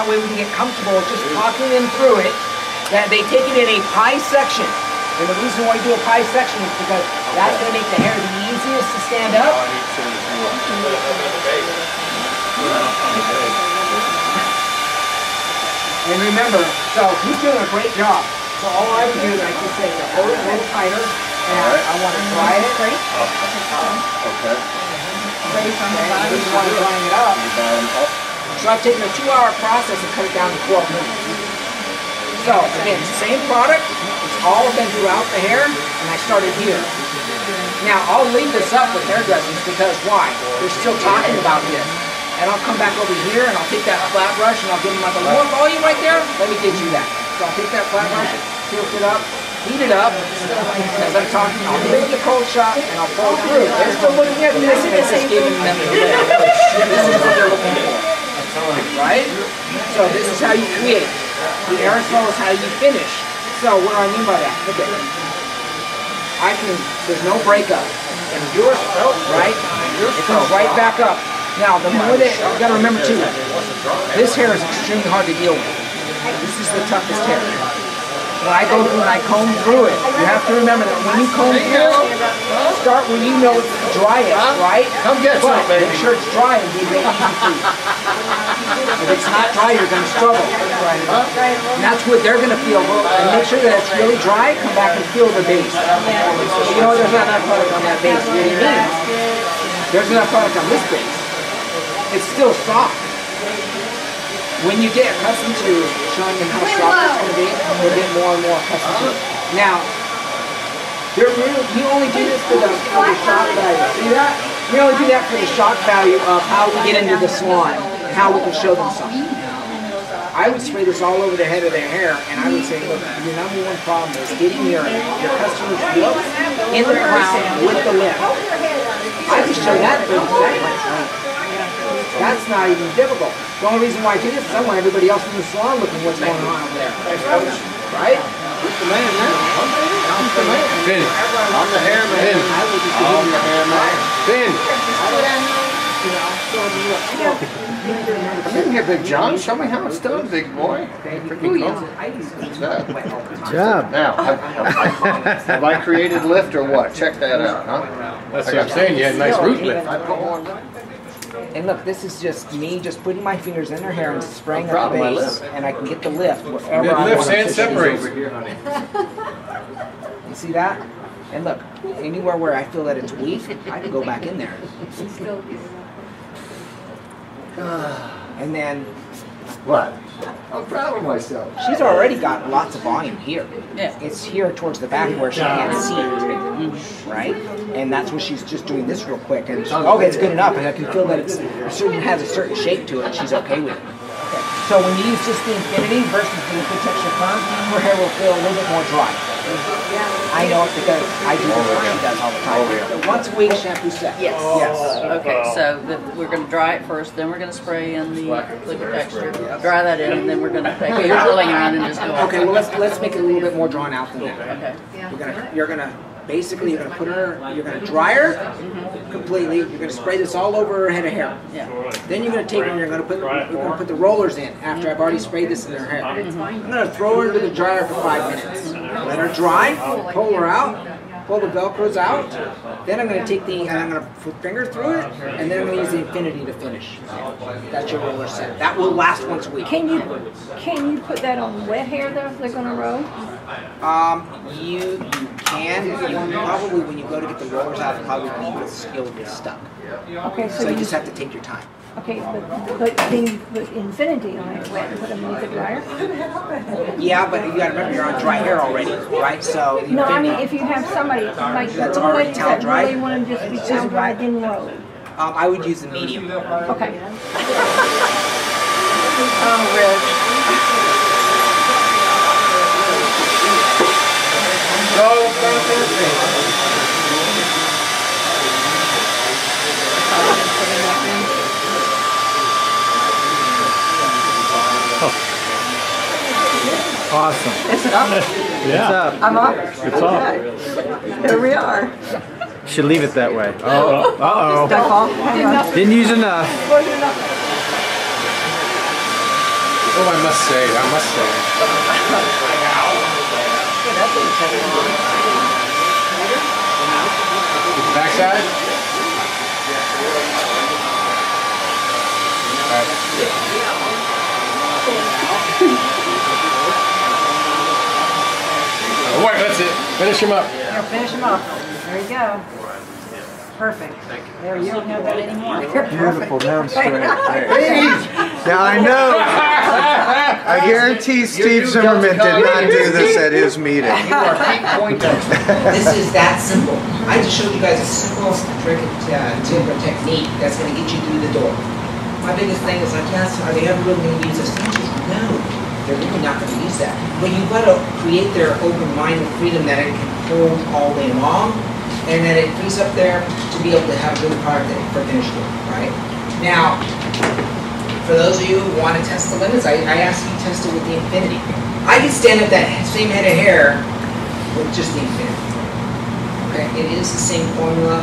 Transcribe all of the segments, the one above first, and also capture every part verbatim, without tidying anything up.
that way we can get comfortable just talking them through it. That they take it in a pie section. And the reason why you do a pie section is because that's going to make the hair the easiest to stand up. And remember, so he's doing a great job. So all I would do is I just say the whole little tighter, and right. I want to dry it. Right? Oh. Okay. And you want to drying it up. So I've taken a two-hour process and cut it down to twelve minutes. So again, same product, it's all been throughout the hair, and I started here. Now I'll leave this up with hairdressers because why? They're still talking about this. And I'll come back over here and I'll take that flat brush and I'll give them like a low volume right there, let me get you that. So I'll take that flat brush, tilt it up, heat it up, as I'm talking, I'll give the cold shot and I'll pull through. They're still looking at me, this is just giving them the lip. This is what they're looking for. Right? So this is how you create. The aerosol is how you finish. So what do I mean by that? Look at it. I can, there's no breakup. And yours, oh, right? It comes right back up. Now, the more that, you gotta remember too, this hair is extremely hard to deal with. This is the toughest hair. When I go through and I comb through it, you have to remember that when you comb through it, start when you know it's driest, right? Come get some, baby. Make sure it's dry and be real easy. If it's not dry, you're going to struggle. And that's what they're going to feel. And make sure that it's really dry, come back and feel the base. You know there's not enough product on that base. What do you mean? There's enough product on this base. It's still soft. When you get accustomed to showing them how soft it's going to be, you'll get more and more accustomed to it. Now, you only do this for the shock value. See that? We only do that for the shock value of how we get into the salon. How we can show them something. I would spray this all over the head of their hair, and I would say, look, your number one problem is getting your, your customers' look in the crown with the lip. I could show that thing exactly. That's not even difficult. The only reason why I do this is I want everybody else in the salon looking what's going on over there. Right? Who's the man now? I'm the man. Finn. I'm the hair man. I'm the hair man. Finn. I'm in here, Big John. Show me how it's done, big boy. Pretty cool. What's that? Good job. Now, have I created lift or what? Check that out, huh? That's what I'm saying. You had a nice root lift. I put more lift. And look, this is just me just putting my fingers in her hair and spraying her base, and I can get the lift wherever I want. It lifts and separates. You see that? And look, anywhere where I feel that it's weak, I can go back in there. And then... What? I'm proud of myself. She's already got lots of volume here. Yeah. It's here towards the back where she can't see it. Right? And that's where she's just doing this real quick. And she, okay, it's good enough. And I can feel that it's, it certain has a certain shape to it. And she's okay with it. Okay. So when you use just the Infinity versus the Liquid Texture Firm, her hair will feel a little bit more dry. I know it because I do this what she does all the time. Once a week shampoo set. Yes. Yes. Okay, so the, we're going to dry it first, then we're going to spray in the liquid texture. Dry that in, and then we're going to take your curling iron and just go on. Okay, well let's let's make it a little bit more drawn out than that. Okay. We're gonna, you're going to basically you're going to put her you're going to dry her mm-hmm. completely. You're going to spray this all over her head of hair. Yeah. Then you're going to take her and you're going to put you're going to put the rollers in after I've already sprayed this in her hair. Mm-hmm. I'm going to throw her into the dryer for five minutes. Let her dry, pull her out, pull the Velcros out. Then I'm going to take the, and I'm going to put finger through it, and then I'm going to use the Infinity to finish. That's your roller set. That will last once a week. Can you, can you put that on wet hair though? If they're going to roll. Um, you, you can. You probably when you go to get the rollers out, probably it'll get stuck. Okay, so, so you, you just have to take your time. Okay, but, but then you put Infinity on it, wet, and put them in the dryer? Yeah, but you gotta remember you're on dry hair already, right? So no, I mean, if you have somebody like that's already towel dry, you want them just be towel dry, then roll. Um, I would use the medium. Okay. Oh, really? Awesome. It's up. Yeah. It's up. I'm up. It's up. Okay. Here we are. Should leave it that way. Uh-oh. Uh-oh. Didn't use enough. Oh, I must say, I must say. Backside? All right. Work, that's it. Finish him up. Yeah, finish him up. There you go. Perfect. Thank you. There, you don't have that anymore. You're beautiful, down straight. Now I know. I guarantee Steve Zimmerman did not do this at his meeting. You are eight point oh. This is that simple. I just showed you guys the simplest trick uh, timber technique that's going to get you through the door. My biggest thing is like, yes, are they ever really going to use those features? No, they're really not going to use that. But you've got to create their open mind and freedom that it can hold all day long, and then it frees up there to be able to have a good product for finished work, right? Now, for those of you who want to test the limits, I, I ask you to test it with the Infinity. I can stand up that same head of hair with just the Infinity. Okay, it is the same formula,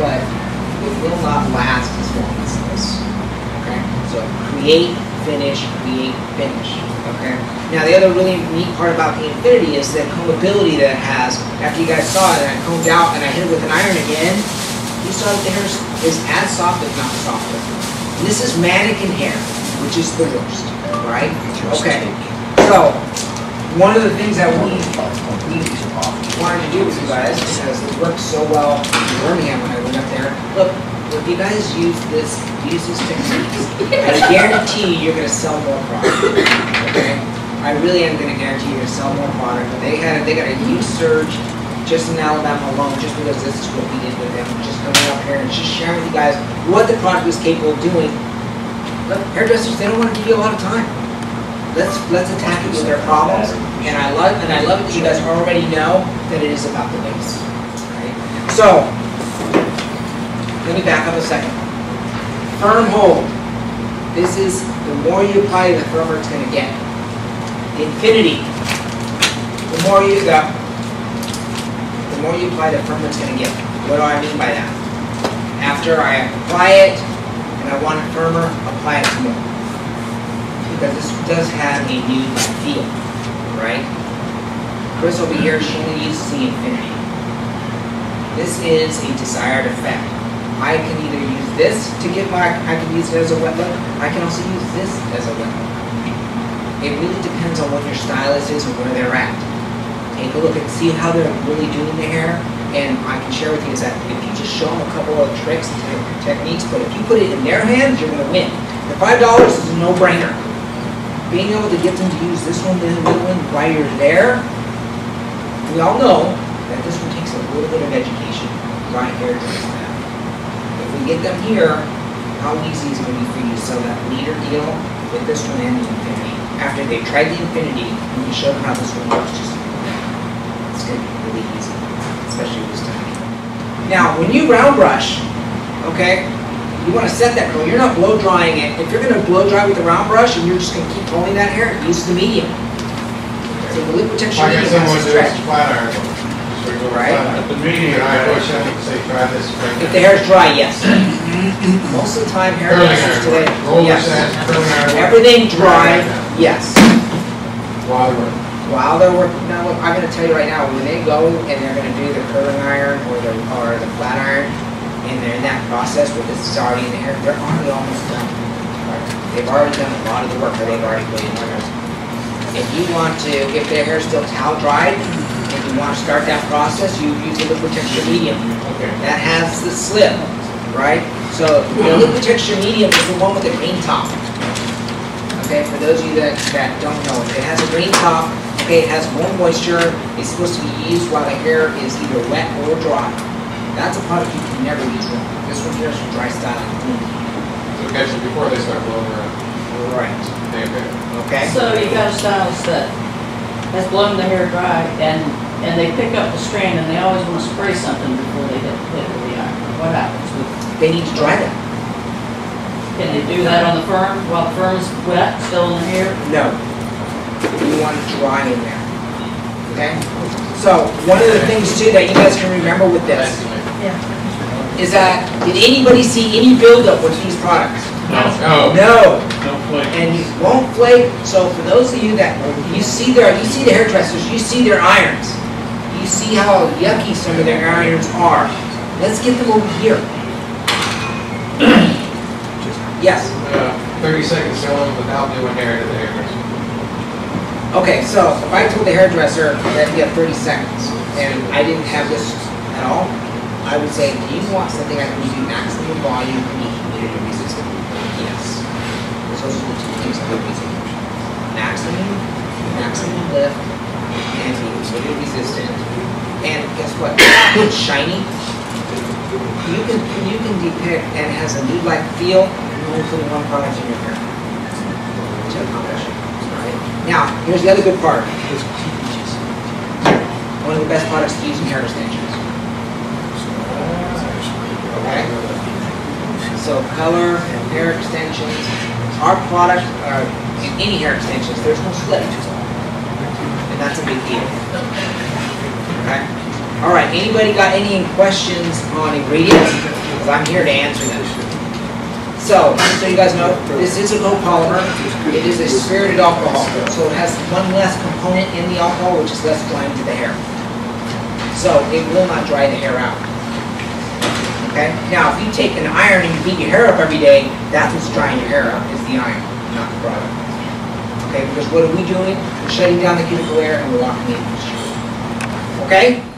but it will not last as long as this. Okay, so create, finish, create, finish. Okay. Now the other really neat part about the Infinity is the combability that it has. After you guys saw it and I combed out and I hit it with an iron again, you saw that the hair is as soft if not softer. And this is mannequin hair, which is the worst, right? Okay. So one of the things that we, we wanted to do with you guys, because it worked so well in Birmingham when I went up there, look, if you guys use this, use these techniques, I guarantee you're going to sell more product. Okay, I really am going to guarantee you're going to sell more product. But they had, they got a huge surge just in Alabama alone, just because this is what we did with them, just coming up here and just sharing with you guys what the product was capable of doing. Look, hairdressers, they don't want to give you a lot of time. Let's let's attack it with their problems. And I love, and I love that you guys already know that it is about the base. Right? So. Let me back up a second. Firm hold. This is, the more you apply, the firmer it's going to get. The Infinity. The more you go, the more you apply, the firmer it's going to get. What do I mean by that? After I apply it, and I want it firmer, apply it some more. Because this does have a new feel, right? Chris over here, she only uses the Infinity. This is a desired effect. I can either use this to get my, I can use it as a wet look. I can also use this as a wet look. It really depends on what your stylist is and where they're at. Take a look and see how they're really doing the hair. And I can share with you is that if you just show them a couple of tricks and techniques, but if you put it in their hands, you're going to win. The five dollars is a no-brainer. Being able to get them to use this one, this one, while you're there, we all know that this one takes a little bit of education right here. Get them here, how easy is it going to be for you to sell that leader deal with this one and the Infinity? After they tried the Infinity and you show them how this one works, just it's going to be really easy, especially this time. Now, when you round brush, okay, you want to set that curl. You're not blow drying it. If you're going to blow dry with the round brush and you're just going to keep pulling that hair, use the medium. So the liquid texture medium has to stretch. Right. The medium, I wish I could say try this. If the hair is dry, yes. Most of the time, hair dryers today, yes. Everything dry, yes. While they're while they're working, now look, I'm going to tell you right now, when they go and they're going to do the curling iron or the or the flat iron, and they're in that process where this is already in the hair, they're already almost done. Right. They've already done a lot of the work that they've already put in their hair. If you want to, if their hair is still towel dried, if you want to start that process, you use the liquid texture medium. Okay. That has the slip, right? So the liquid texture medium is the one with the green top. Okay, for those of you that, that don't know, it has a green top. Okay, it has more moisture. It's supposed to be used while the hair is either wet or dry. That's a product you can never use wrong. This one here is for dry styling. So guys, before they start blowing around. Right. Okay. Okay. So you got a stylist that has blown the hair dry and and they pick up the strand and they always want to spray something before they get hit with the iron. What happens with it? They need to dry that. Can they do that on the firm while the firm is wet, still in the hair? No. You want it dry in there. Okay? So one of the things too that you guys can remember with this yeah. is that did anybody see any buildup with these products? No. No. Don't flake. And you won't flake. So for those of you that you see their you see the hairdressers, you see their irons. You see how yucky some of their irons are. Let's get them over here. Yes. Uh, Thirty seconds selling without doing hair to the hairdresser. Okay, so if I told the hairdresser that you have thirty seconds and I didn't have this at all, I would say, do you want something I can do maximum volume and humidity resistant? Yes. Those are the two things I would be saying. Maximum, maximum lift, and humidity resistant. And guess what? It's shiny. You can you can depict and it has a nude-like feel. You only put one product in your hair. Now, here's the other good part. One of the best products to use in hair extensions. Okay. So color, hair extensions, our product, uh, any hair extensions, there's no slip. And that's a big deal. Okay. All right, anybody got any questions on ingredients? Because I'm here to answer them. So, so you guys know, this is a copolymer. It is a spirited alcohol. So it has one less component in the alcohol, which is less flying to the hair. So it will not dry the hair out. Okay? Now, if you take an iron and you beat your hair up every day, that's what's drying your hair up, is the iron, not the product. Okay, because what are we doing? We're shutting down the cuticle air and we're locking it in. Okay?